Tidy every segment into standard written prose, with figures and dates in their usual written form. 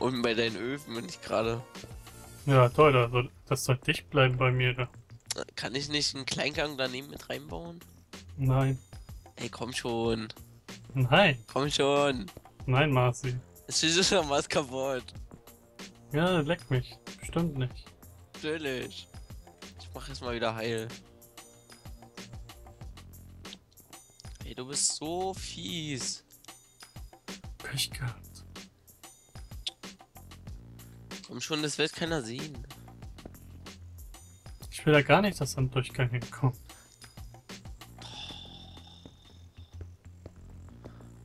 Unten bei deinen Öfen bin ich gerade. Ja, toll, also das soll dicht bleiben bei mir. Da. Kann ich nicht einen Kleingang daneben mit reinbauen? Nein. Ey, komm schon. Nein. Komm schon. Nein, Marci. Es ist schon was kaputt. Ja, leck mich. Bestimmt nicht. Natürlich. Ich mach jetzt mal wieder heil. Ey, du bist so fies. Pech gehabt. Komm schon, das wird keiner sehen. Ich will ja gar nicht, dass am Durchgang hinkommt.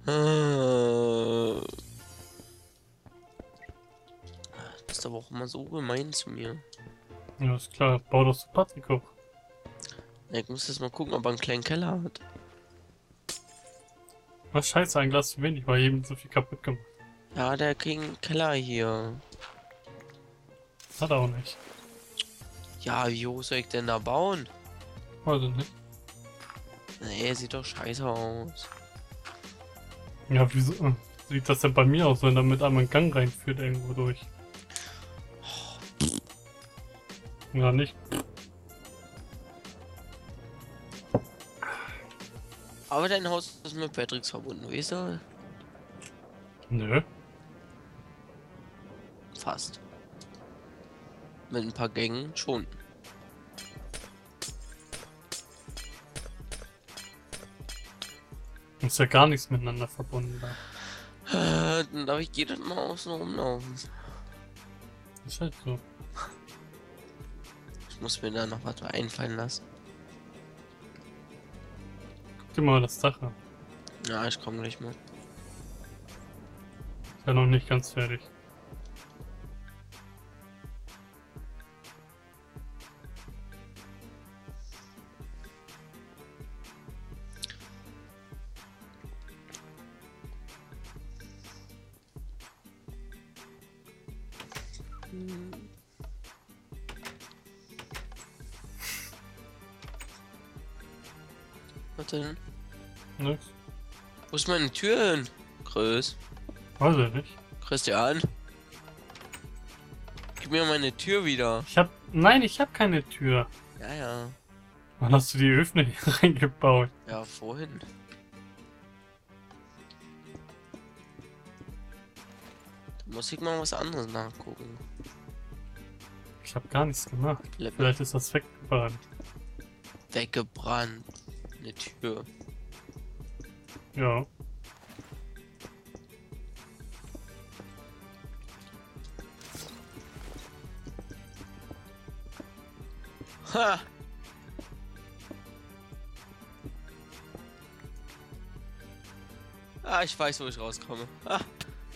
Du bist aber auch immer so gemein zu mir. Ja, ist klar. Bau doch so Patrick hoch. Ja, ich muss jetzt mal gucken, ob er einen kleinen Keller hat. Was scheiße, ein Glas zu wenig, weil eben so viel kaputt gemacht. Ja, der kriegt einen Keller hier. Hat er auch nicht. Ja, wie hoch soll ich denn da bauen? Also nicht. Nee, sieht doch scheiße aus. Ja, wieso sieht das denn bei mir aus, wenn er mit einem Gang reinführt irgendwo durch? Ja, nicht. Aber dein Haus ist mit Patricks verbunden, weißt du? Nö. Fast. Mit ein paar Gängen schon. Ist ja gar nichts miteinander verbunden da. Dann darf ich jedes Mal außen rumlaufen. Ist halt so. Ich muss mir da noch was einfallen lassen. Guck dir mal das Dach an. Ja, ich komme gleich mal. Ist ja noch nicht ganz fertig. Was denn? Nix. Wo ist meine Tür hin? Chris. Weiß ich nicht. Christian? Gib mir meine Tür wieder. Nein, ich hab keine Tür. Ja, ja. Wann hast du die Öfen hier reingebaut? Ja, vorhin. Da muss ich mal was anderes nachgucken. Ich hab gar nichts gemacht. Vielleicht ist das weggebrannt. Weggebrannt. Eine Tür. Ja. Ha! Ah, ich weiß, wo ich rauskomme. Ah,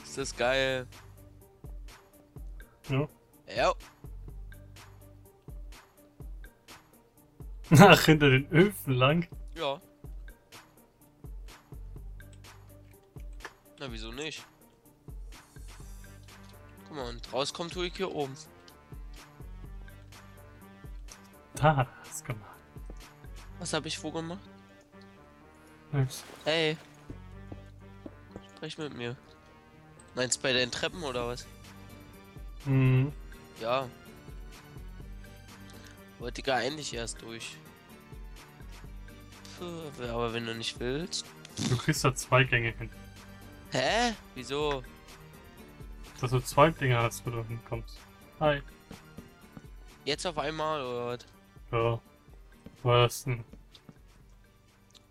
ist das geil. Ja. Ja. Ach, hinter den Öfen lang. Ja. Na, wieso nicht? Guck mal, und rauskommt tue ich hier oben. Da hat er das gemacht. Was habe ich wo gemacht? Nix. Hey. Sprich mit mir. Meinst du bei den Treppen oder was? Mhm. Ja. Wollte ich gar eigentlich erst durch. Aber wenn du nicht willst... Du kriegst da zwei Gänge hin. Hä? Wieso? Dass du zwei Dinge hast, wo du hinkommst. Hi. Jetzt auf einmal, oder was? Ja. Weil das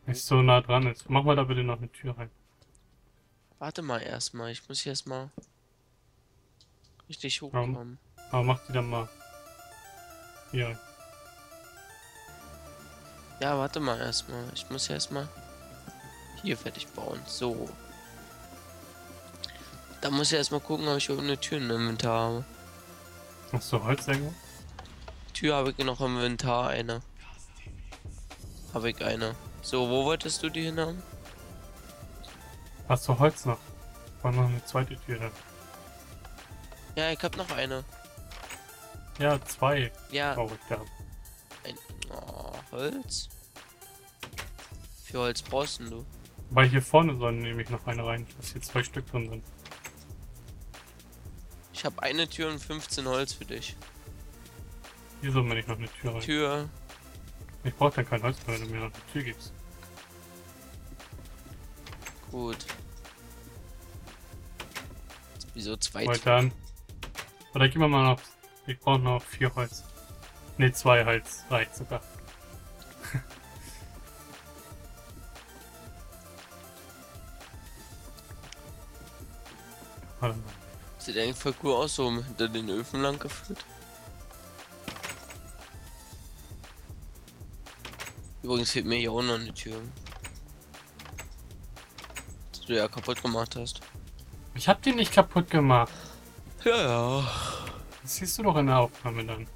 nicht so nah dran ist. Mach mal da bitte noch eine Tür rein. Warte mal erstmal, ich muss hier erstmal richtig hochkommen. Aber mach die dann mal hier rein. Ja, warte mal erstmal. Ich muss ja erstmal hier fertig bauen. So. Da muss ich erstmal gucken, ob ich irgendeine Tür im Inventar habe. Hast du Holz irgendwo? Tür habe ich noch im Inventar, eine. Habe ich eine. So, wo wolltest du die hin haben? Hast du Holz noch? War noch eine zweite Tür dann. Ja, ich hab noch eine. Ja, zwei. Ja. Brauche ich da. Holz? Für Holz brauchst du. Weil hier vorne sollen nämlich noch eine rein, dass hier zwei Stück drin sind. Ich habe eine Tür und 15 Holz für dich. Wieso bin ich noch eine Tür rein? Tür. Ich brauch dann kein Holz mehr, wenn du mir noch eine Tür gibst. Gut. Wieso zwei Holz? Oder gehen wir mal noch. Ich brauche noch 4 Holz. Ne, 2 Holz reicht sogar. Sieht eigentlich voll cool aus, so hinter den Öfen lang geführt. Übrigens fehlt mir hier auch noch eine Tür. Die du ja kaputt gemacht hast. Ich hab die nicht kaputt gemacht. Ja, ja. Das siehst du doch in der Aufnahme dann.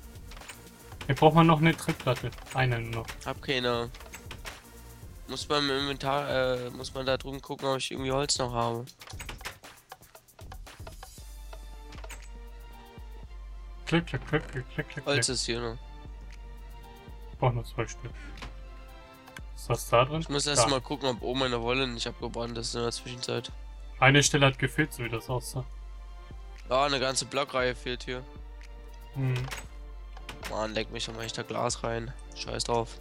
Hier braucht man noch eine Trittplatte. Einen noch. Hab keine. Muss man im Inventar, muss man da drüben gucken, ob ich irgendwie Holz noch habe. Klick, klick, klick, klick, klick, klick. Holz ist hier noch. Ich brauch noch 2 Stück. Ist das da drin? Ich muss erst mal gucken, ob oben meine Wolle nicht abgebrannt ist in der Zwischenzeit. Eine Stelle hat gefehlt, so wie das aussah. Ja, eine ganze Blockreihe fehlt hier. Mhm. Mann, leck mich doch mal echt da Glas rein. Scheiß drauf.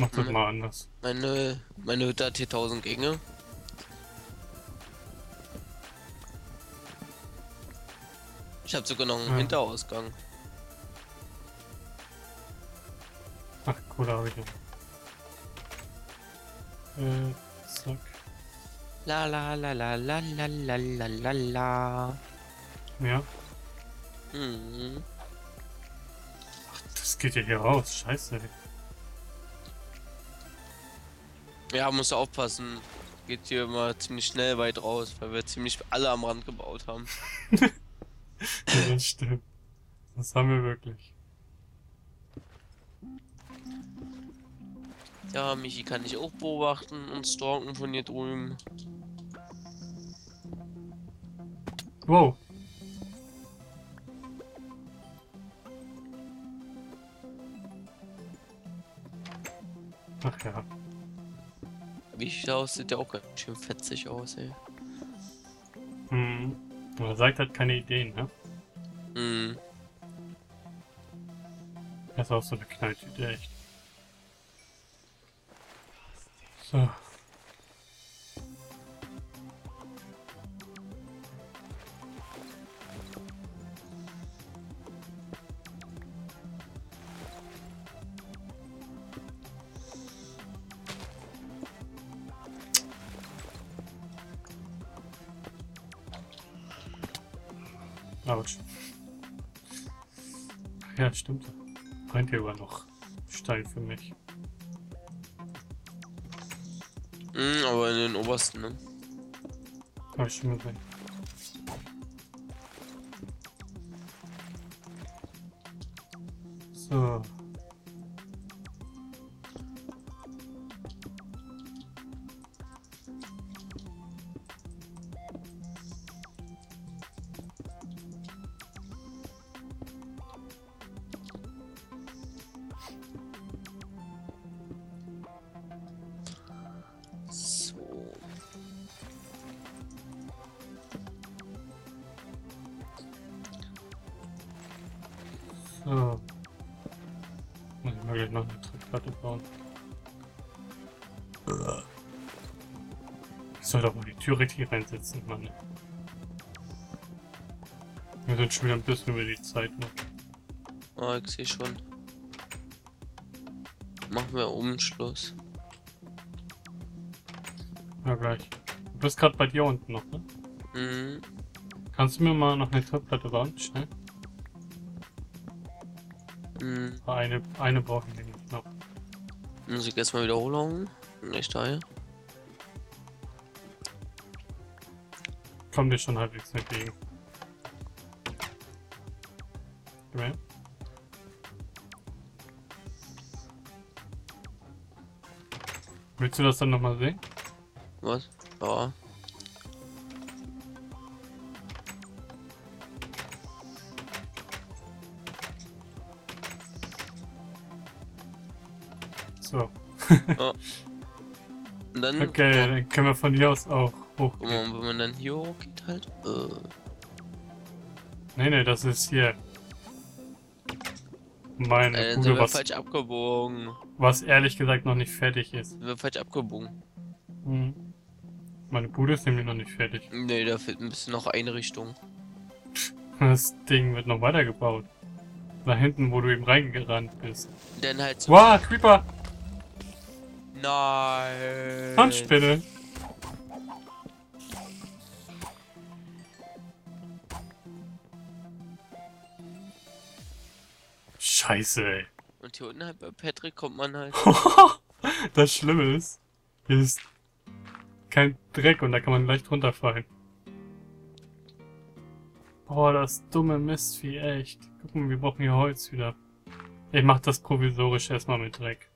Mach das mal anders. Meine Hütte hat hier 1000 Gänge. Ich habe sogar noch einen Hinterausgang. Ach, cool, habe ich ja. Zack. La la la la la la la la la la. Ja. Mhm. Ach, das geht ja hier raus. Scheiße, ey. Ja, musst du aufpassen. Geht hier immer ziemlich schnell weit raus, weil wir ziemlich alle am Rand gebaut haben. Ja, das stimmt. Das haben wir wirklich. Ja, Michi kann ich auch beobachten und stalken von hier drüben. Wow. Ach ja. Wie ich da aus, sieht der auch ganz schön fetzig aus, ey. Hm. Er sagt halt keine Ideen, ne? Hm. Er ist auch so eine Knalltüte, echt. So. Autsch. Ja, stimmt. Brennt ja immer noch steil für mich. Mhm, aber in den obersten, ne? Kann ich schon mal sehen. So. So. Muss ich mal gleich noch eine Trittplatte bauen. Ich soll doch mal die Tür richtig reinsetzen, Mann. Wir sind schon wieder ein bisschen über die Zeit noch. Oh, ich sehe schon. Machen wir oben Schluss. Ja, gleich. Du bist gerade bei dir unten noch, ne? Mhm. Kannst du mir mal noch eine Trittplatte bauen? Schnell. Eine brauchen wir nicht noch. Muss ich erstmal Wiederholung? Nicht Teil. Komm dir schon halbwegs entgegen. Komm her. Willst du das dann nochmal sehen? Was? Ja. So. Ja. Und dann, okay, dann können wir von hier aus auch hochgehen. Und wenn man dann hier hochgeht halt. Nee, das ist hier. Meine Kugel, was falsch abgebogen. Was ehrlich gesagt noch nicht fertig ist. Wir falsch abgebogen. Mhm. Meine Bude ist nämlich noch nicht fertig. Nee, da fehlt ein bisschen noch Einrichtung. Das Ding wird noch weitergebaut. Da hinten, wo du eben reingerannt bist. Dann halt so. Wow, Creeper! Nein! Handspinne! Scheiße, ey. Und hier unten halt bei Patrick kommt man halt. Das Schlimme ist, hier ist kein Dreck und da kann man leicht runterfallen. Boah, das dumme Mistvieh, echt. Guck mal, wir brauchen hier Holz wieder. Ich mach das provisorisch erstmal mit Dreck.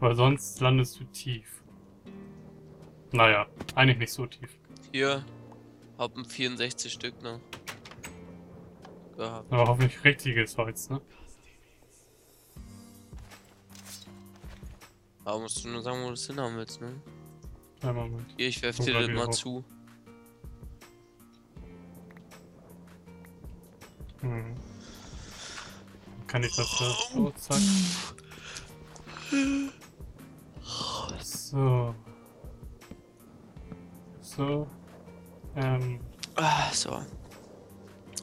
Weil sonst landest du tief. Naja, eigentlich nicht so tief. Hier haben 64 Stück noch gehabt. Aber hoffentlich richtiges Holz, ne? Aber musst du nur sagen, wo du es hinhaben willst, ne? Einmal mit. Hier, ich werf dir das mal hoch zu. Hm. Kann ich das da so, zack. So. So. So.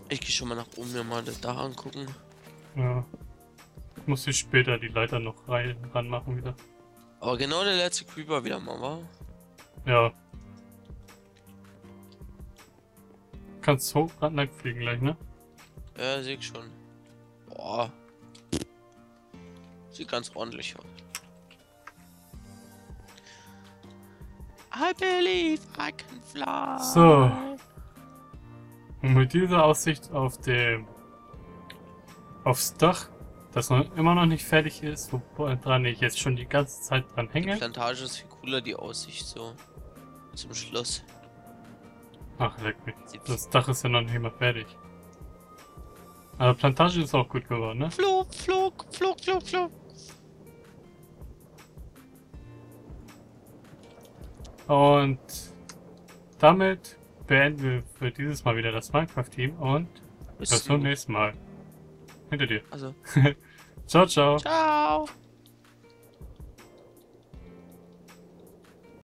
Ich geh schon mal nach oben mir mal das da angucken. Ja. Ich muss hier später die Leiter noch ran machen wieder. Aber genau der letzte Creeper wieder mal, wa? Ja. Kannst hoch gerade lang fliegen gleich, ne? Ja, sehe ich schon. Boah. Sieht ganz ordentlich aus. I believe I can fly. So. Und mit dieser Aussicht auf dem... aufs Dach, das noch immer noch nicht fertig ist, woran ich jetzt schon die ganze Zeit dran hänge. Die Plantage ist viel cooler, die Aussicht so. Zum Schluss. Ach, leck mich. Das Dach ist ja noch nicht mal fertig. Aber Plantage ist auch gut geworden, ne? Flug, Flug, Flug, Flug, Flug. Und damit beenden wir für dieses Mal wieder das Minecraft-Team und bis zum nächsten Mal. Hinter dir. Also. Ciao, ciao. Ciao.